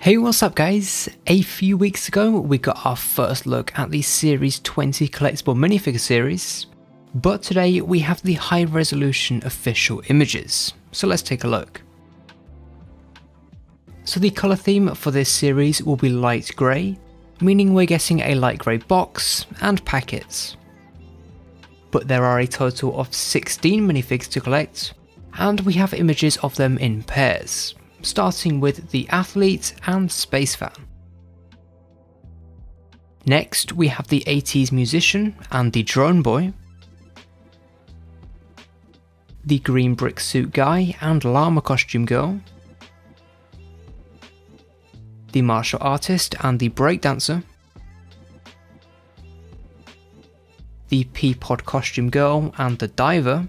Hey, what's up guys? A few weeks ago we got our first look at the Series 20 collectible minifigure series, but today we have the high resolution official images, so let's take a look. So the colour theme for this series will be light grey, meaning we're getting a light grey box and packets. But there are a total of 16 minifigs to collect, and we have images of them in pairs, starting with the athlete and space fan. Next we have the 80s musician and the drone boy, the green brick suit guy and llama costume girl, the martial artist and the breakdancer, the pea pod costume girl and the diver,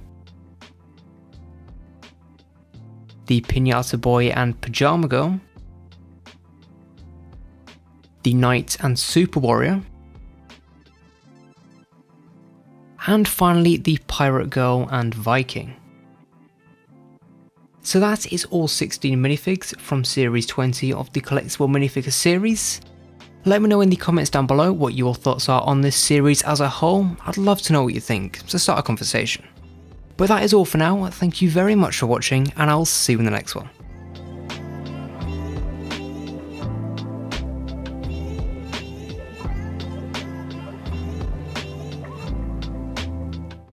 the Pinata Boy and Pajama Girl, the Knight and Super Warrior, and finally the Pirate Girl and Viking. So that is all 16 minifigs from Series 20 of the Collectible Minifigure Series. Let me know in the comments down below what your thoughts are on this series as a whole. I'd love to know what you think, so start a conversation. But that is all for now. Thank you very much for watching, and I'll see you in the next one.